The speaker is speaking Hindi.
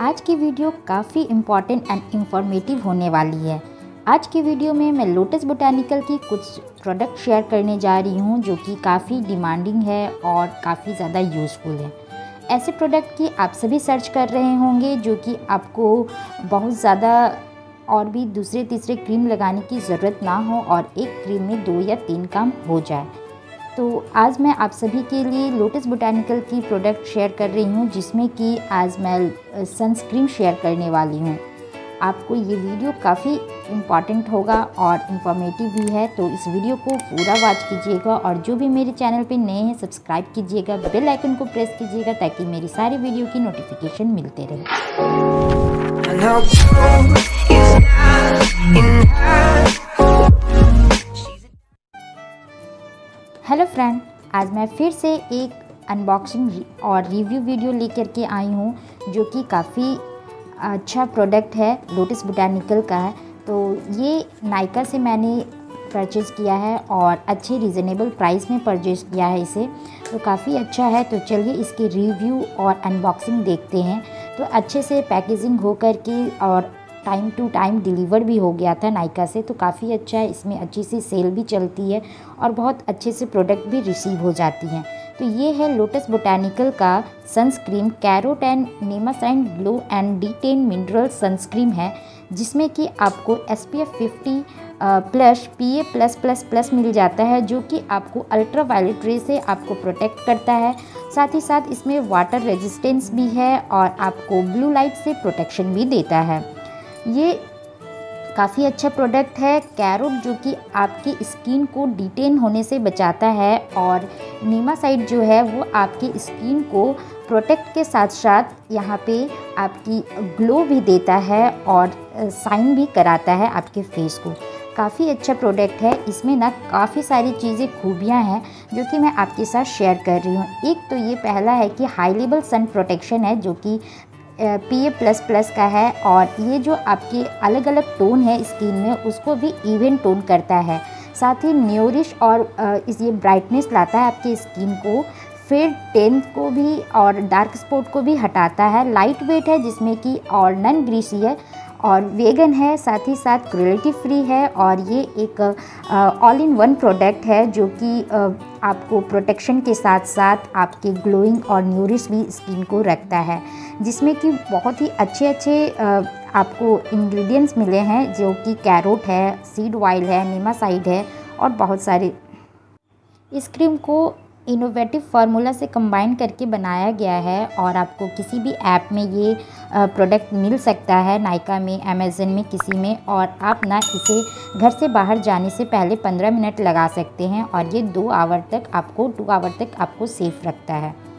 आज की वीडियो काफ़ी इम्पॉर्टेंट एंड इन्फॉर्मेटिव होने वाली है। आज की वीडियो में मैं लोटस बोटानिकल की कुछ प्रोडक्ट शेयर करने जा रही हूँ जो कि काफ़ी डिमांडिंग है और काफ़ी ज़्यादा यूज़फुल है। ऐसे प्रोडक्ट की आप सभी सर्च कर रहे होंगे जो कि आपको बहुत ज़्यादा और भी दूसरे तीसरे क्रीम लगाने की ज़रूरत ना हो और एक क्रीम में 2 या 3 काम हो जाए। तो आज मैं आप सभी के लिए लोटस बोटानिकल की प्रोडक्ट शेयर कर रही हूँ, जिसमें कि आज मैं सनस्क्रीन शेयर करने वाली हूँ। आपको ये वीडियो काफ़ी इम्पॉर्टेंट होगा और इन्फॉर्मेटिव भी है, तो इस वीडियो को पूरा वॉच कीजिएगा और जो भी मेरे चैनल पे नए हैं सब्सक्राइब कीजिएगा, बेल आइकन को प्रेस कीजिएगा ताकि मेरी सारी वीडियो की नोटिफिकेशन मिलते रहे। हेलो फ्रेंड, आज मैं फिर से एक अनबॉक्सिंग और रिव्यू वीडियो लेकर के आई हूँ जो कि काफ़ी अच्छा प्रोडक्ट है, लोटस बोटानिकल का है। तो ये नायका से मैंने परचेज़ किया है और अच्छे रीज़नेबल प्राइस में परचेज़ किया है इसे, तो काफ़ी अच्छा है। तो चलिए इसके रिव्यू और अनबॉक्सिंग देखते हैं। तो अच्छे से पैकेजिंग हो कर के और टाइम टू टाइम डिलीवर भी हो गया था नायका से, तो काफ़ी अच्छा है। इसमें अच्छी सी सेल भी चलती है और बहुत अच्छे से प्रोडक्ट भी रिसीव हो जाती हैं। तो ये है लोटस बोटानिकल का सनस्क्रीन, कैरोटेन नीमासाइन ग्लो एंड डी10 मिनरल सनस्क्रीन है, जिसमें कि आपको SPF 50+ PA+++ मिल जाता है, जो कि आपको अल्ट्रा वायलेट रे से आपको प्रोटेक्ट करता है। साथ ही साथ इसमें वाटर रेजिस्टेंस भी है और आपको ब्लू लाइट से प्रोटेक्शन भी देता है। ये काफ़ी अच्छा प्रोडक्ट है। कैरोट जो कि आपकी स्किन को डिटेन होने से बचाता है और नीमासाइन जो है वो आपकी स्किन को प्रोटेक्ट के साथ साथ यहाँ पे आपकी ग्लो भी देता है और साइन भी कराता है आपके फेस को। काफ़ी अच्छा प्रोडक्ट है। इसमें ना काफ़ी सारी चीज़ें खूबियाँ हैं जो कि मैं आपके साथ शेयर कर रही हूँ। एक तो ये पहला है कि हाई लेवल सन प्रोटेक्शन है जो कि PA++ का है और ये जो आपके अलग अलग टोन है स्किन में उसको भी इवन टोन करता है। साथ ही न्यूरिश और ये ब्राइटनेस लाता है आपकी स्किन को, फिर टेंथ को भी और डार्क स्पॉट को भी हटाता है। लाइट वेट है जिसमें कि और नॉन ग्रीसी है और वेगन है, साथ ही साथ क्रुएल्टी फ्री है और ये एक ऑल इन वन प्रोडक्ट है जो कि आपको प्रोटेक्शन के साथ साथ आपके ग्लोइंग और न्यूरिश भी स्किन को रखता है, जिसमें कि बहुत ही अच्छे अच्छे आपको इंग्रेडिएंट्स मिले हैं जो कि कैरोट है, सीड ऑयल है, नीमासाइन है और बहुत सारे। इस क्रीम को इनोवेटिव फार्मूला से कंबाइन करके बनाया गया है और आपको किसी भी ऐप में ये प्रोडक्ट मिल सकता है, नायका में, अमेज़न में, किसी में। और आप ना इसे घर से बाहर जाने से पहले 15 मिनट लगा सकते हैं और ये 2 आवर तक आपको सेफ़ रखता है।